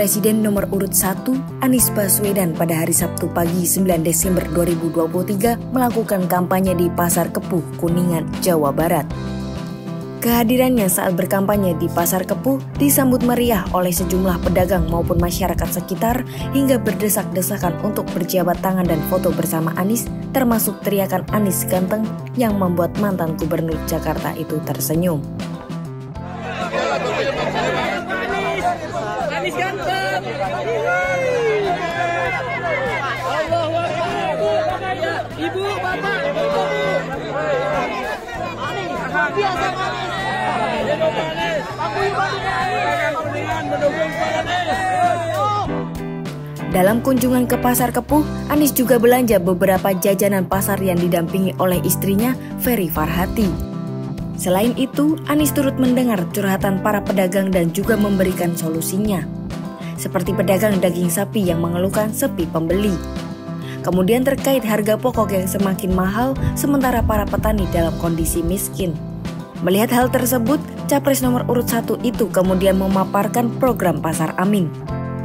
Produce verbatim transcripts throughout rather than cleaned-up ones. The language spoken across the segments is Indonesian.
Presiden nomor urut satu Anies Baswedan pada hari Sabtu pagi sembilan Desember dua ribu dua puluh tiga melakukan kampanye di Pasar Kepuh, Kuningan, Jawa Barat. Kehadirannya saat berkampanye di Pasar Kepuh disambut meriah oleh sejumlah pedagang maupun masyarakat sekitar hingga berdesak-desakan untuk berjabat tangan dan foto bersama Anies, termasuk teriakan Anies ganteng yang membuat mantan Gubernur Jakarta itu tersenyum. Anies ganteng! Allahu Akbar! Ibu, Bapak! Anies! Dalam kunjungan ke Pasar Kepuh, Anies juga belanja beberapa jajanan pasar yang didampingi oleh istrinya, Fery Farhati. Selain itu, Anies turut mendengar curhatan para pedagang dan juga memberikan solusinya. Seperti pedagang daging sapi yang mengeluhkan sepi pembeli. Kemudian terkait harga pokok yang semakin mahal, sementara para petani dalam kondisi miskin. Melihat hal tersebut, Capres nomor urut satu itu kemudian memaparkan program Pasar Amin.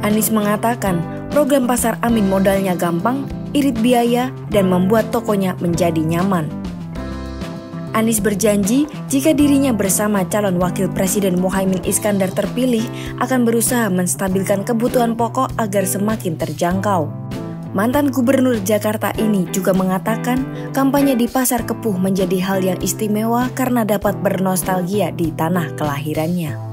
Anies mengatakan, program Pasar Amin modalnya gampang, irit biaya, dan membuat tokonya menjadi nyaman. Anies berjanji jika dirinya bersama calon wakil presiden Muhaimin Iskandar terpilih akan berusaha menstabilkan kebutuhan pokok agar semakin terjangkau. Mantan Gubernur Jakarta ini juga mengatakan kampanye di Pasar Kepuh menjadi hal yang istimewa karena dapat bernostalgia di tanah kelahirannya.